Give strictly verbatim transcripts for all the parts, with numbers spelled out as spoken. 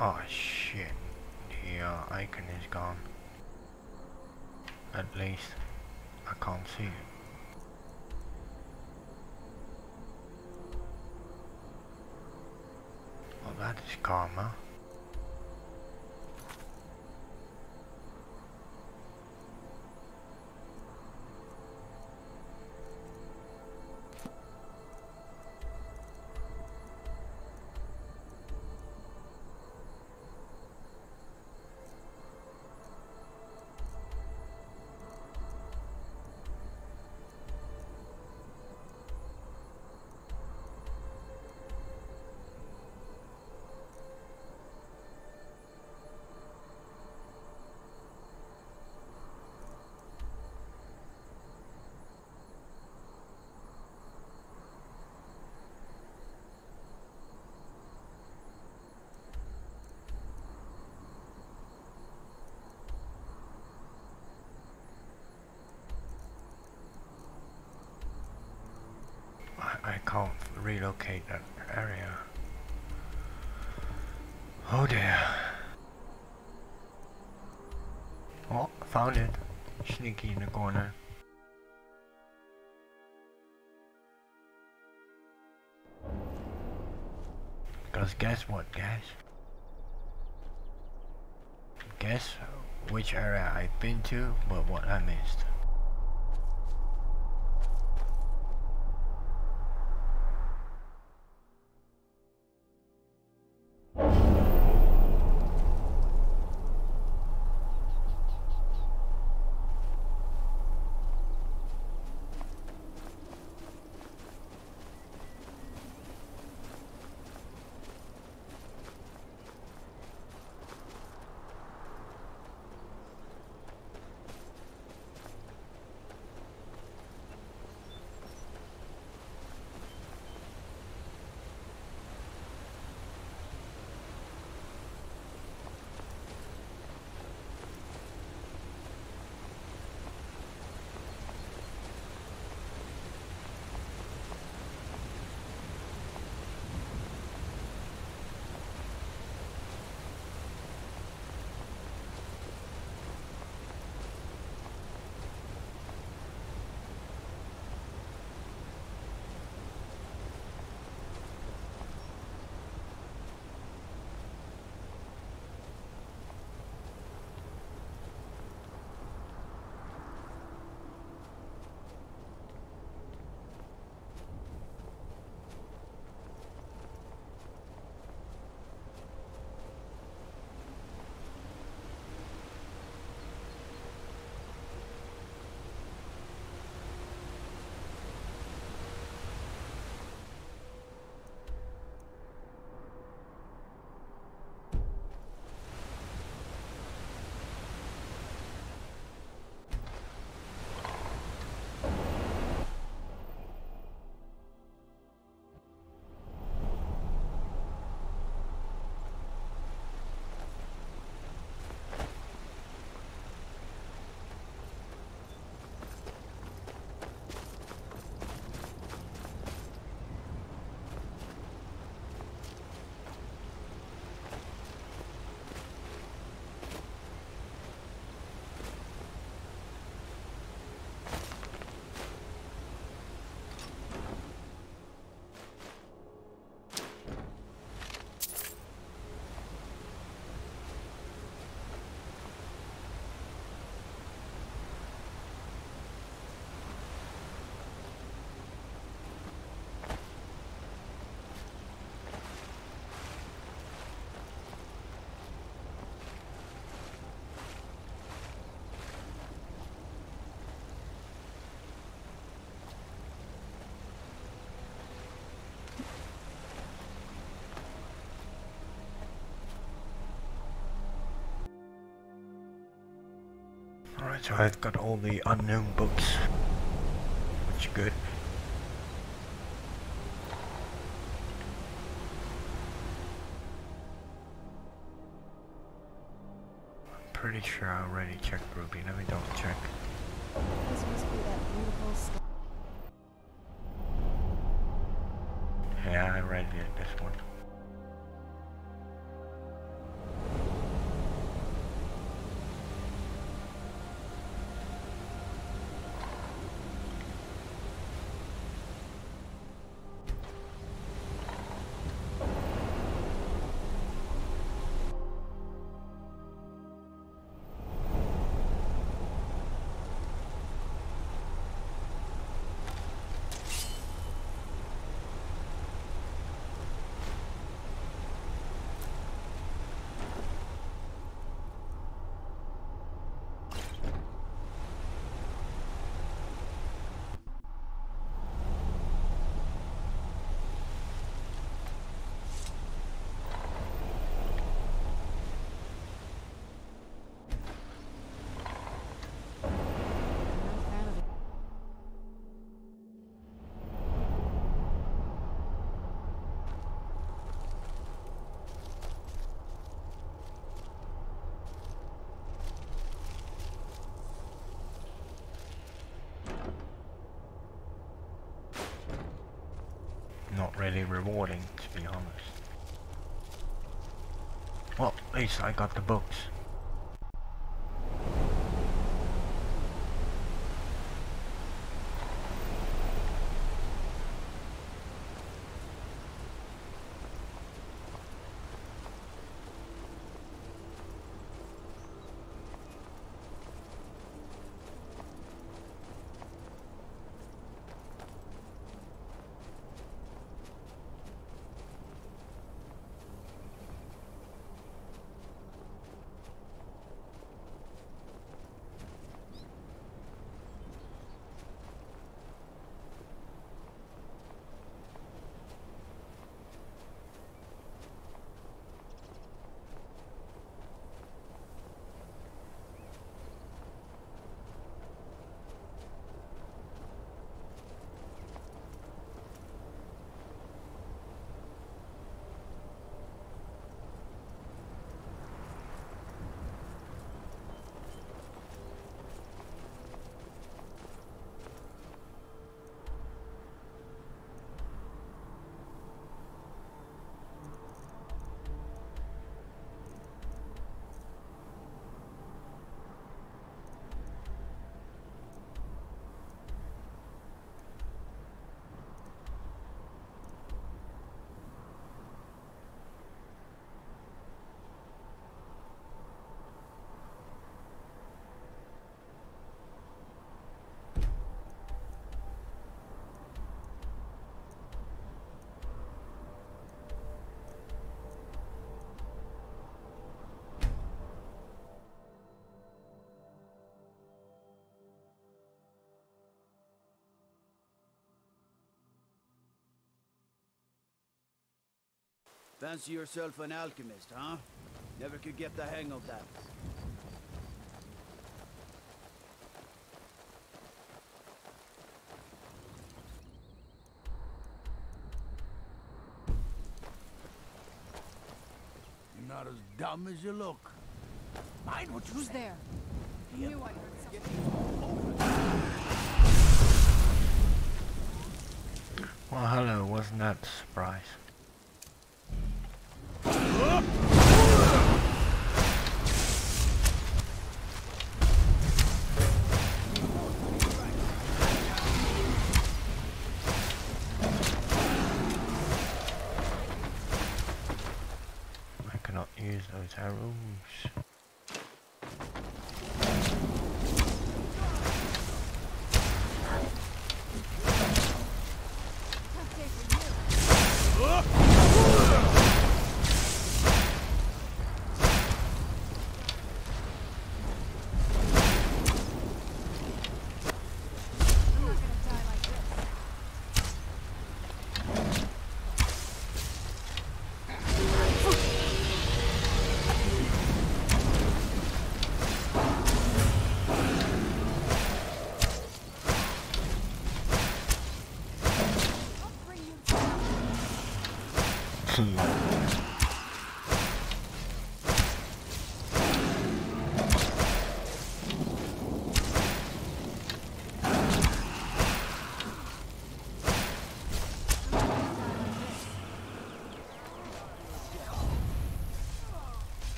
Oh shit, the uh, icon is gone. At least I can't see it. Well, that is karma. I can't relocate that area. Oh dear. Oh, found it. Sneaky in the corner. Because guess what, guys? Guess which area I've been to, but what I missed. Alright, so I've got all the unknown books, which is good. I'm pretty sure I already checked Ruby, let me double check. This must be that beautiful sky. Yeah, I read it, this one. not really rewarding, to be honest. Well, at least I got the books. Fancy yourself an alchemist, huh? Never could get the hang of that. You're not as dumb as you look. Mind what you say. Who's there? Yep. Well, hello. Wasn't that a surprise?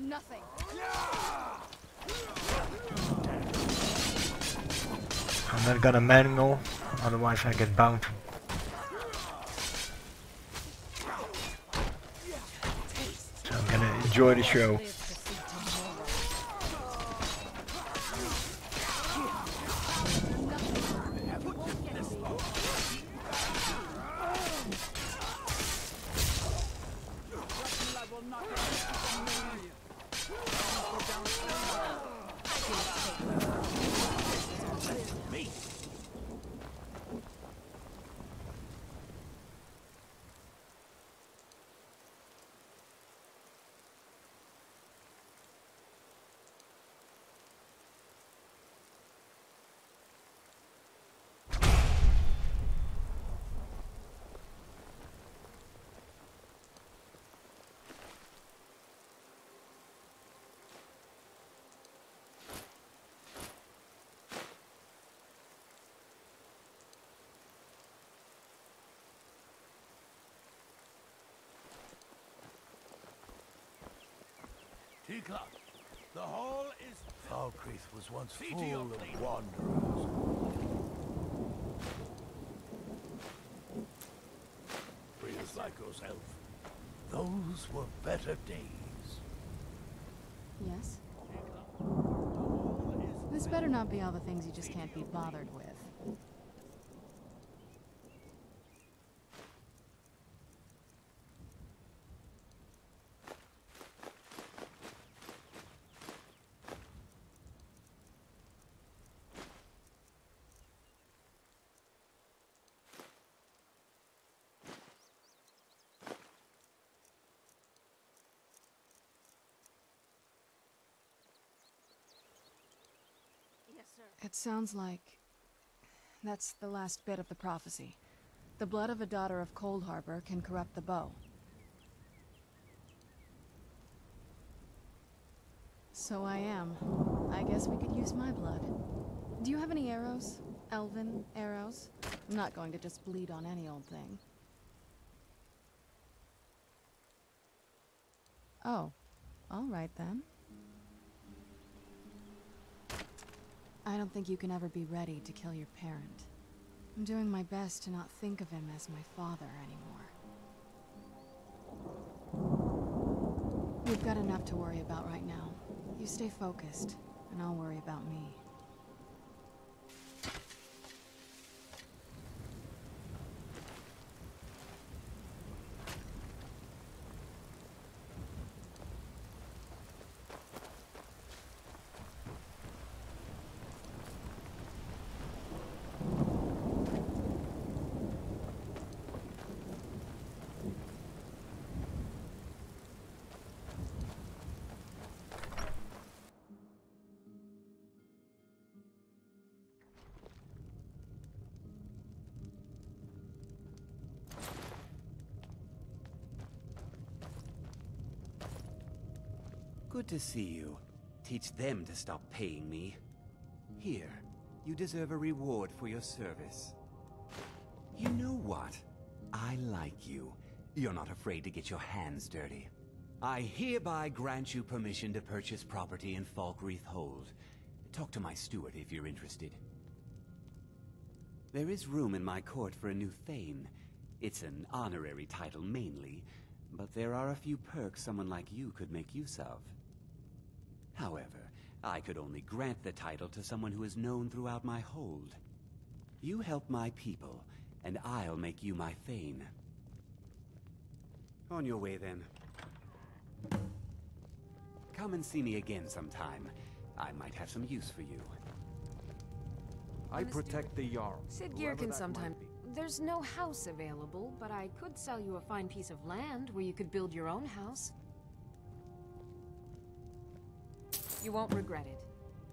Nothing. Yeah! I'm not gonna manual, otherwise I get bound. So I'm gonna enjoy the show. Club. The hall is... Falkreath was once full of wanderers. Feels like yourself. Those were better days. Yes? This better not be all the things you just can't be bothered with. It sounds like... that's the last bit of the prophecy. The blood of a daughter of Cold Harbor can corrupt the bow. So I am. I guess we could use my blood. Do you have any arrows? Elven arrows? I'm not going to just bleed on any old thing. Oh. All right then. I don't think you can ever be ready to kill your parent. I'm doing my best to not think of him as my father anymore. We've got enough to worry about right now. You stay focused, and I'll worry about me. Good to see you. Teach them to stop paying me. Here, you deserve a reward for your service. You know what? I like you. You're not afraid to get your hands dirty. I hereby grant you permission to purchase property in Falkreath Hold. Talk to my steward if you're interested. There is room in my court for a new thane. It's an honorary title mainly, but there are a few perks someone like you could make use of. However, I could only grant the title to someone who is known throughout my hold. You help my people, and I'll make you my thane. On your way, then. Come and see me again sometime. I might have some use for you. I protect the Jarl. Sidgir can sometimes... There's no house available, but I could sell you a fine piece of land where you could build your own house. You won't regret it.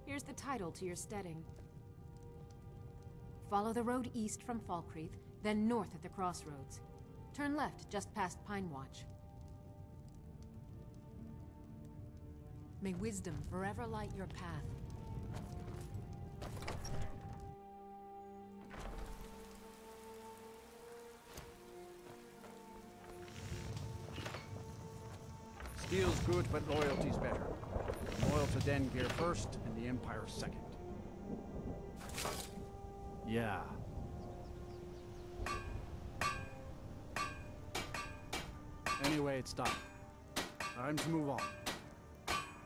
Here's the title to your steading. Follow the road east from Falkreath, then north at the crossroads. Turn left just past Pinewatch. May wisdom forever light your path. Deal's good, but loyalty's better. Loyal to Dengeir first, and the Empire second. Yeah. Anyway, it's done. Time to move on.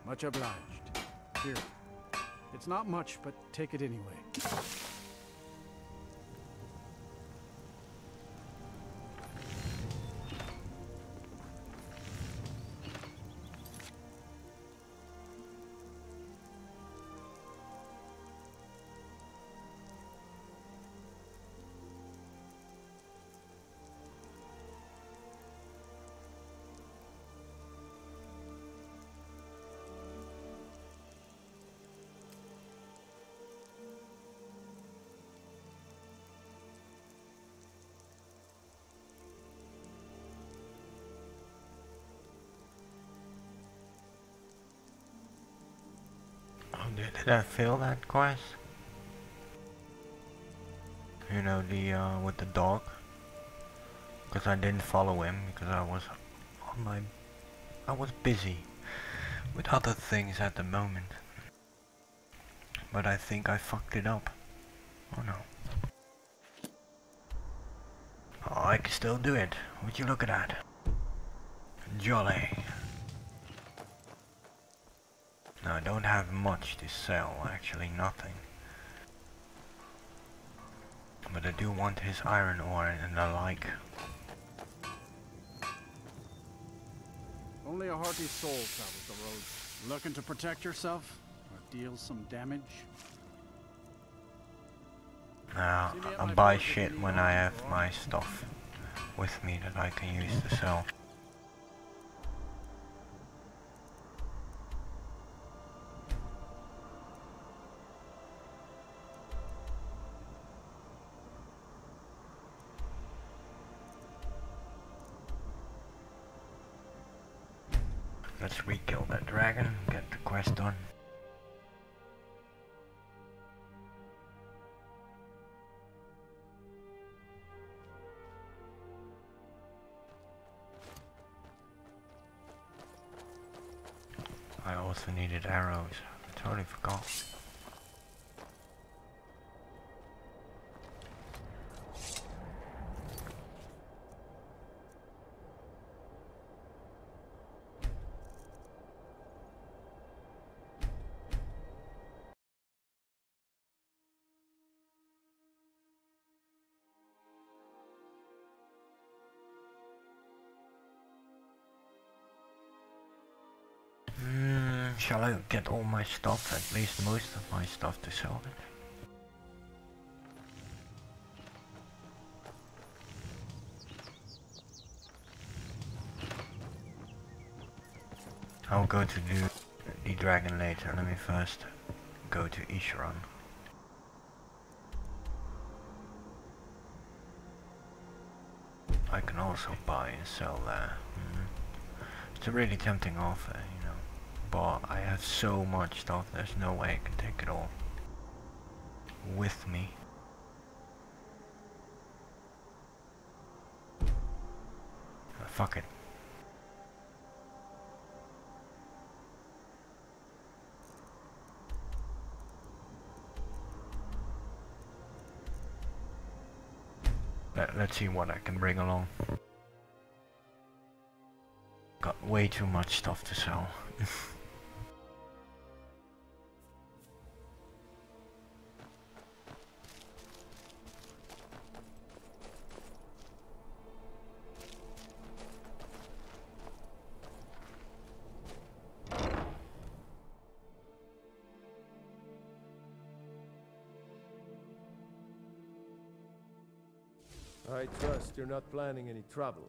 Much obliged. Here. It's not much, but take it anyway. Did I fail that quest? You know, the uh, with the dog, because I didn't follow him because I was on my, I was busy with other things at the moment. But I think I fucked it up. Oh no! Oh, I can still do it. Would you look at that? Jolly. No, I don't have much to sell, actually nothing. But I do want his iron ore and the like. Only a hearty soul travels the road. Looking to protect yourself? Or deal some damage? Nah, no, I buy shit when I have my stuff with me that I can use to sell. Let's re-kill that dragon, get the quest done. I also needed arrows, I totally forgot. Shall I get all my stuff, at least most of my stuff, to sell it? I'll go to do the dragon later, let me first go to Ishran. I can also buy and sell there. Mm-hmm. It's a really tempting offer. But I have so much stuff, there's no way I can take it all with me. Oh, fuck it. Let, let's see what I can bring along. Got way too much stuff to sell. I trust you're not planning any trouble.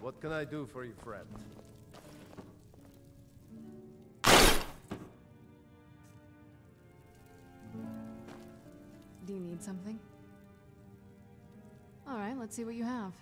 What can I do for you, friend? Do you need something? All right, let's see what you have.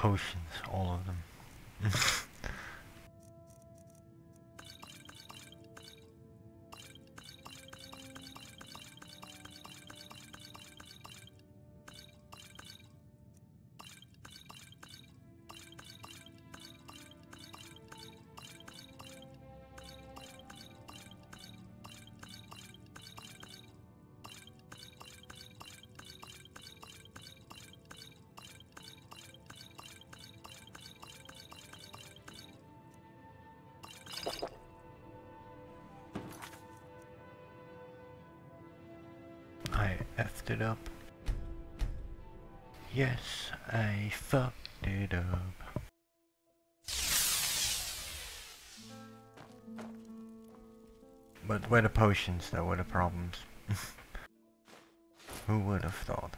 potions, all of them. Yes, I fucked it up. But where the potions, there were the problems. Who would have thought?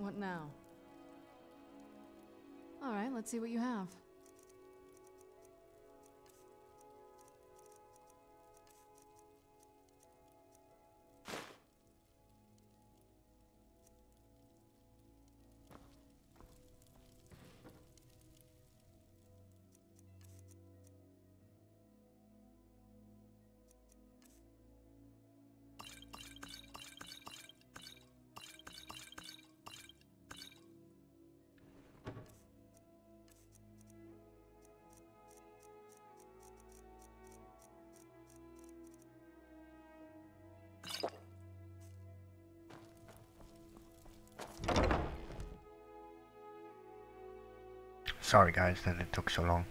What now? All right, let's see what you have. Sorry guys that it took so long.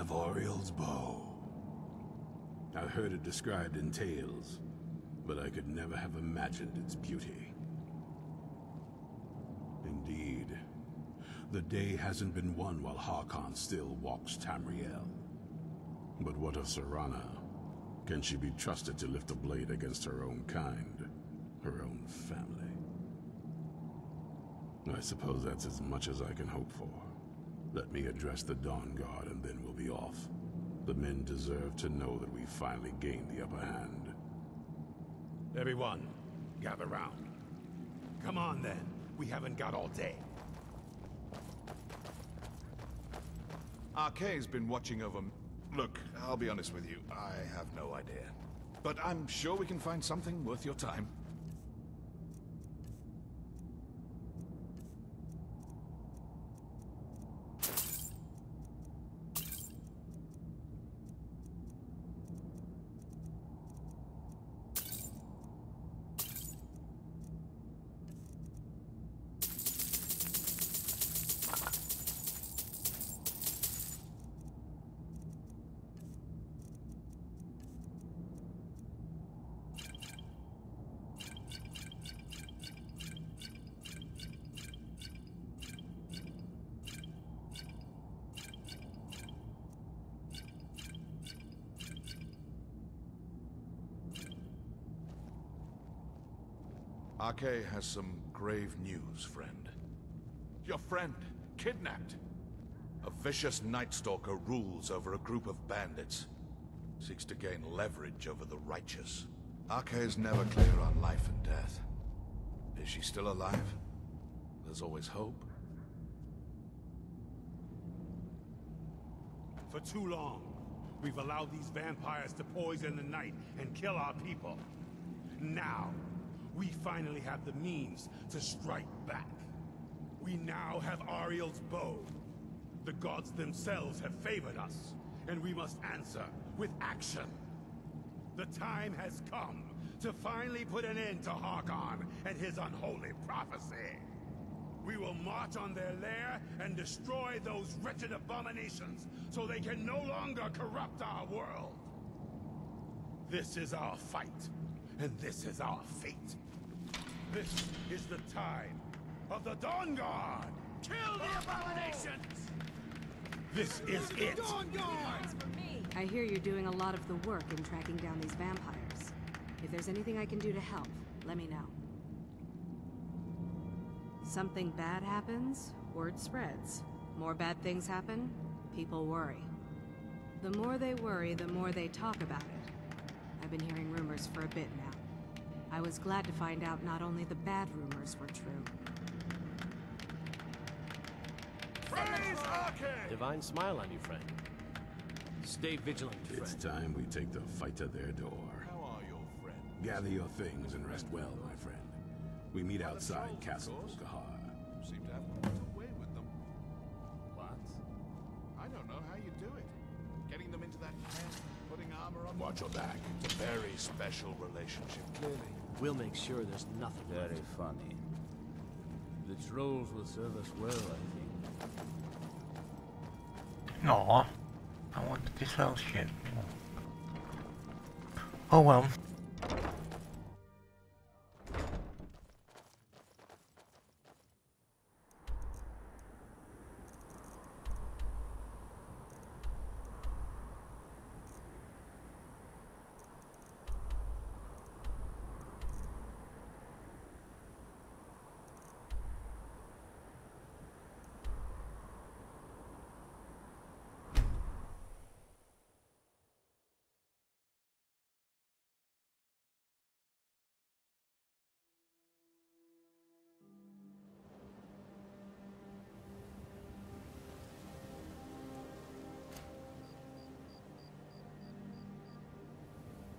Of Ariel's bow. I heard it described in tales, but I could never have imagined its beauty. Indeed, the day hasn't been won while Harkon still walks Tamriel. But what of Serana? Can she be trusted to lift a blade against her own kind, her own family? I suppose that's as much as I can hope for. Let me address the Dawnguard and then we'll be off. The men deserve to know that we finally gained the upper hand. Everyone, gather round. Come on then, we haven't got all day. Arke's been watching over me. Look, I'll be honest with you, I have no idea. But I'm sure we can find something worth your time. Arke has some grave news, friend. Your friend, kidnapped. A vicious Nightstalker rules over a group of bandits. Seeks to gain leverage over the righteous. Arke's never clear on life and death. Is she still alive? There's always hope. For too long, we've allowed these vampires to poison the night and kill our people. Now, we finally have the means to strike back. We now have Ariel's bow. The gods themselves have favored us, and we must answer with action. The time has come to finally put an end to Harkon and his unholy prophecy. We will march on their lair and destroy those wretched abominations so they can no longer corrupt our world. This is our fight, and this is our fate. This is the time of the Dawnguard! Kill the abominations! This is it! The Dawnguard! I hear you're doing a lot of the work in tracking down these vampires. If there's anything I can do to help, let me know. Something bad happens, word spreads. More bad things happen, people worry. The more they worry, the more they talk about it. I've been hearing rumors for a bit now. I was glad to find out not only the bad rumors were true. Praise Arke! Divine smile on you, friend. Stay vigilant, friend. It's time we take the fight to their door. How are your friends? Gather your things and rest well, my friend. We meet outside Castle Gahar. Seem to have walked away with them. What? I don't know how you do it. Getting them into that castle. Watch your back. It's a very special relationship, clearly. We'll make sure there's nothing. Very left. Funny. The trolls will serve us well, I think. No, I want this whole ship. Oh well.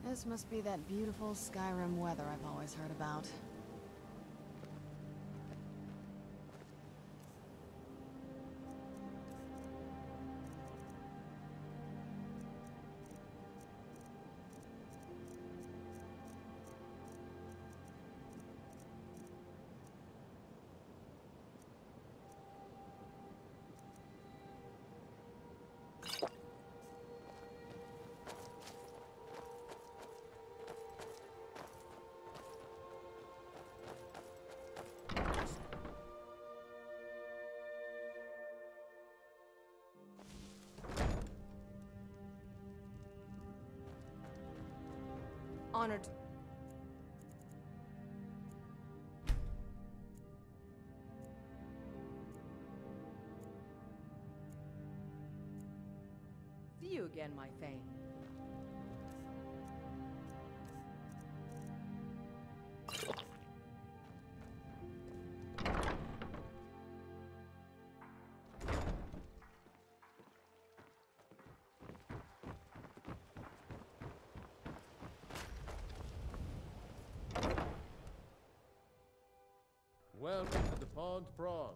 This must be that beautiful Skyrim weather I've always heard about. honored. See you again, my Thane. Welcome to the Pond Prawn.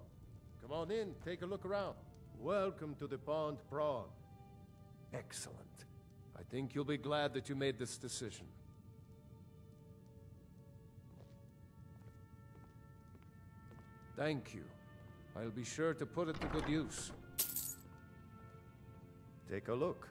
Come on in, take a look around. Welcome to the Pond Prawn. Excellent. I think you'll be glad that you made this decision. Thank you. I'll be sure to put it to good use. Take a look.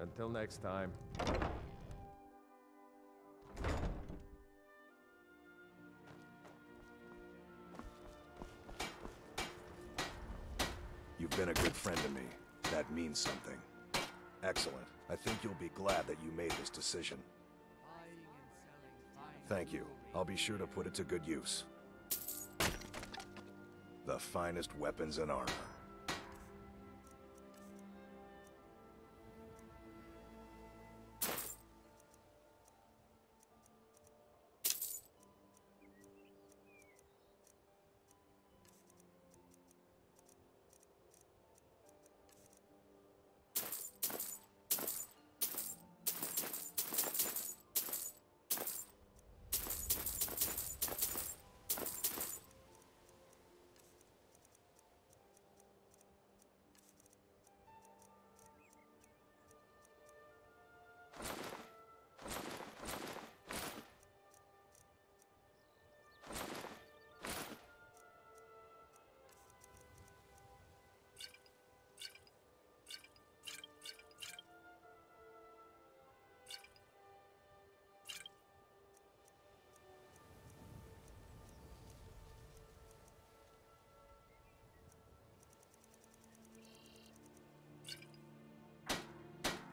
Until next time. You've been a good friend to me. That means something. Excellent. I think you'll be glad that you made this decision. Thank you. I'll be sure to put it to good use. The finest weapons and armor.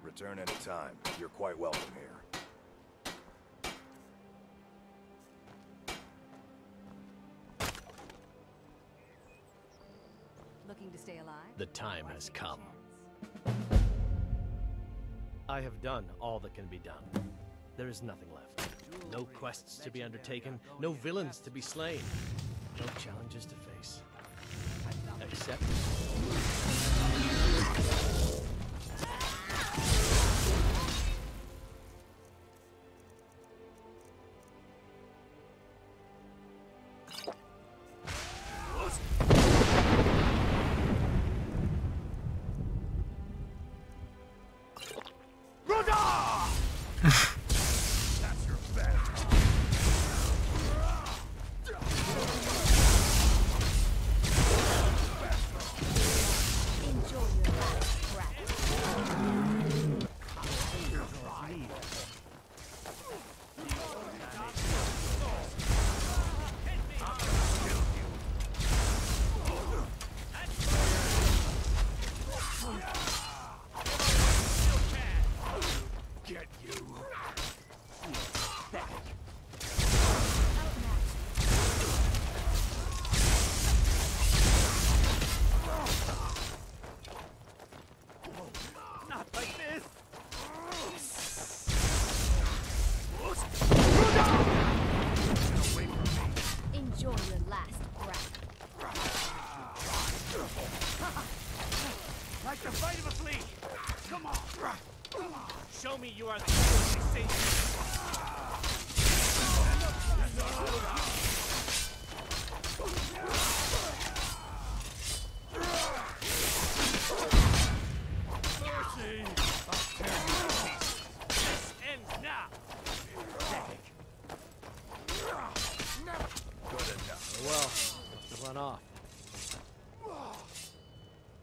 Return anytime. You're quite welcome here. Looking to stay alive? The time has come. I have done all that can be done. There is nothing left. No quests to be undertaken, no villains to be slain, no challenges to face. Except...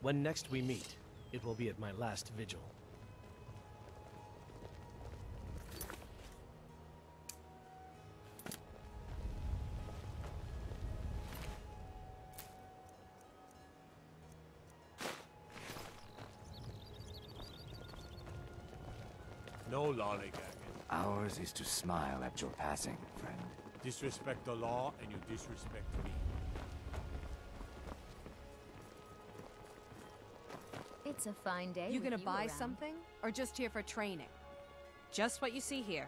When next we meet, it will be at my last vigil. No lollygagging. Ours is to smile at your passing, friend. Disrespect the law, and you disrespect me. It's a fine day. You gonna buy around. something, or just here for training? Just what you see here.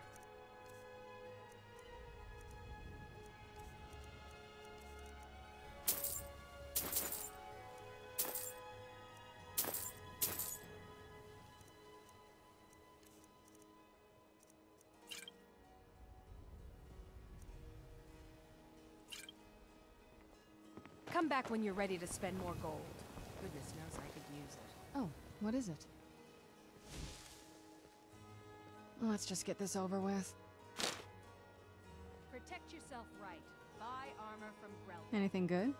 Come back when you're ready to spend more gold. Goodness knows I could use it. Oh, what is it? Let's just get this over with. Protect yourself right. Buy armor from Grell. Anything good?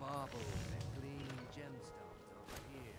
Bobbles and clean gemstones over here.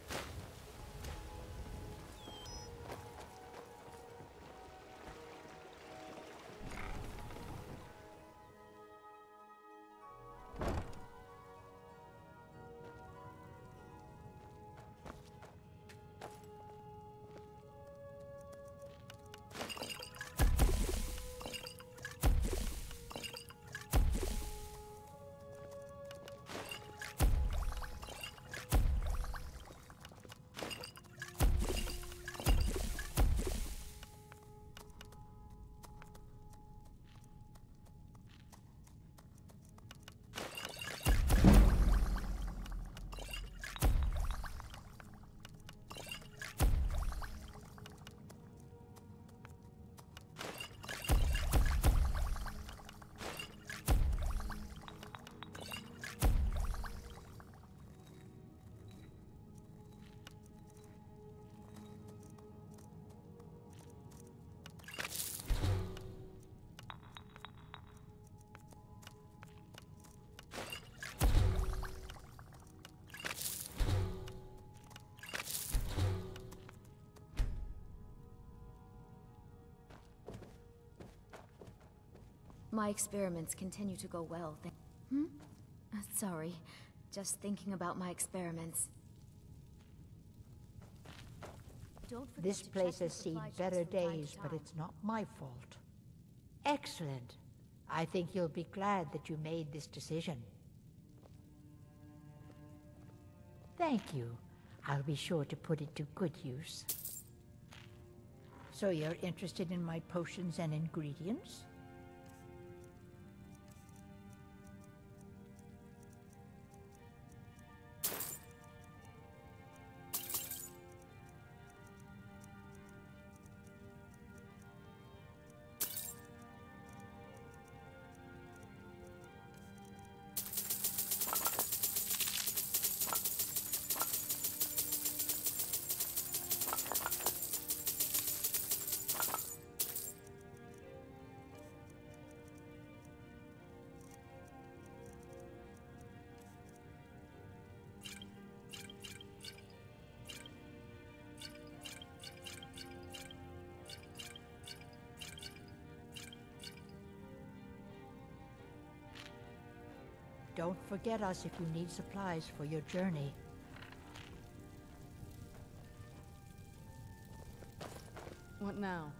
My experiments continue to go well. Hmm? Uh, sorry, just thinking about my experiments. Don't forget this place has seen better days, but it's not my fault. Excellent. I think you'll be glad that you made this decision. Thank you. I'll be sure to put it to good use. So you're interested in my potions and ingredients? Don't forget us if you need supplies for your journey. What now?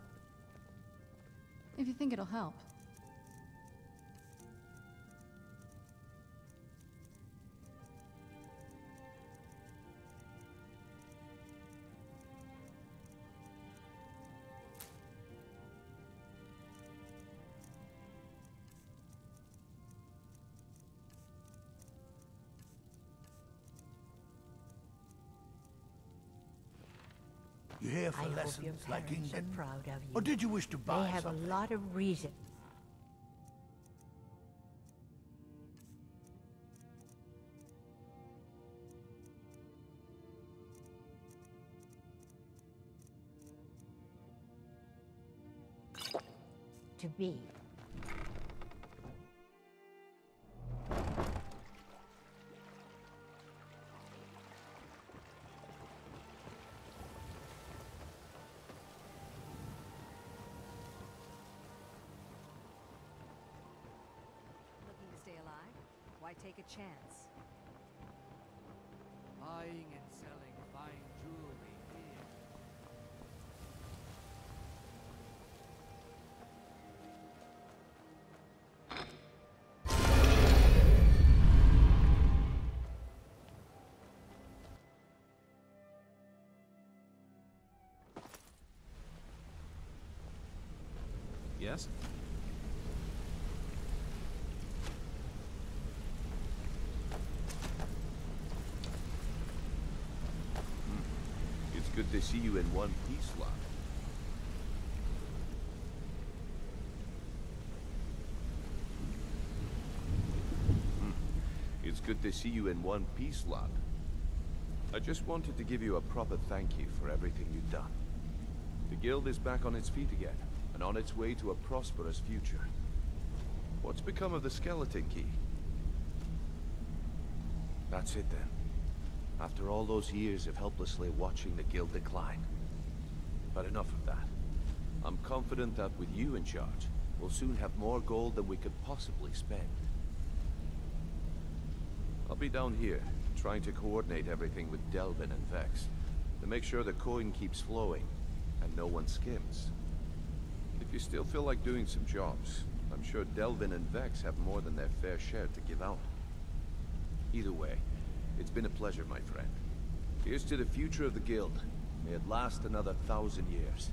If you think it'll help. For I lessons hope your like parents England? Are proud of you. Or did you wish to buy They have something? A lot of reason. To be. Take a chance. Buying and selling fine jewelry here. Yes? Good to see you in one piece, lad. It's good to see you in one piece, lad. I just wanted to give you a proper thank you for everything you've done. The guild is back on its feet again, and on its way to a prosperous future. What's become of the skeleton key? That's it then. After all those years of helplessly watching the guild decline. But enough of that. I'm confident that with you in charge, we'll soon have more gold than we could possibly spend. I'll be down here, trying to coordinate everything with Delvin and Vex, to make sure the coin keeps flowing, and no one skims. If you still feel like doing some jobs, I'm sure Delvin and Vex have more than their fair share to give out. Either way, it's been a pleasure, my friend. Here's to the future of the guild. May it last another thousand years.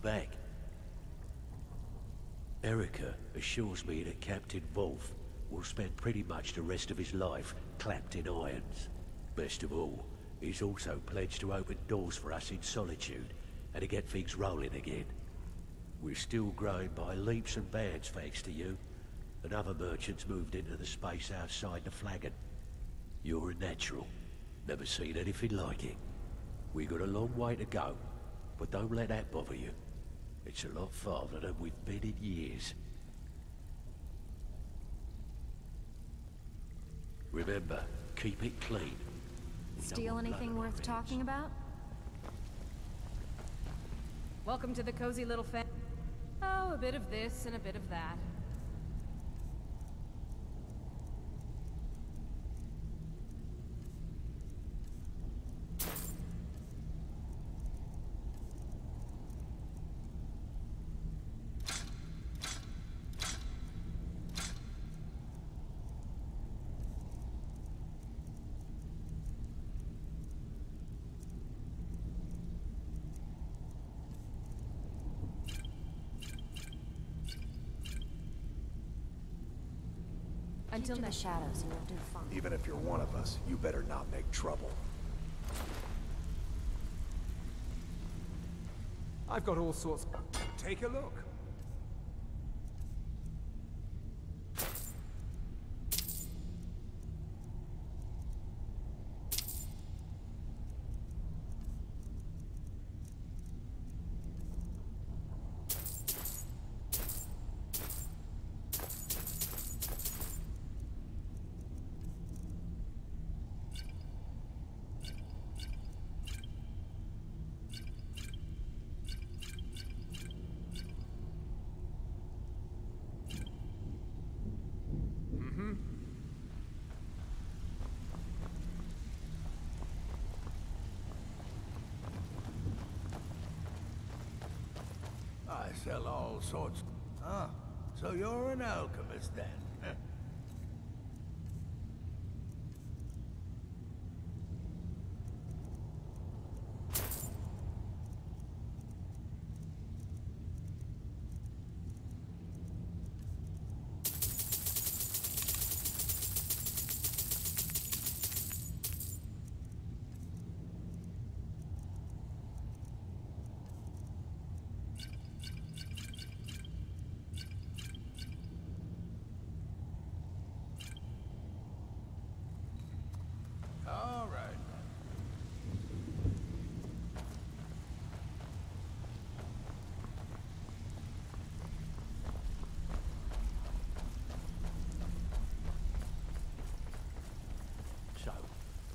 Back. Erica assures me that Captain Wolf will spend pretty much the rest of his life clapped in irons. Best of all, he's also pledged to open doors for us in solitude and to get things rolling again. We're still growing by leaps and bounds thanks to you, and other merchants moved into the space outside the flagon. You're a natural. Never seen anything like it. We got a long way to go, but don't let that bother you. It's a lot farther than we've been in years. Remember, keep it clean. Steal anything worth talking about? Welcome to the cozy little fan. Oh, a bit of this and a bit of that. Until the shadows, and you'll do fine. Even if you're one of us, you better not make trouble. I've got all sorts. Take a look. I sell all sorts. Ah, so you're an alchemist then? Huh.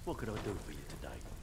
What could I do for you today?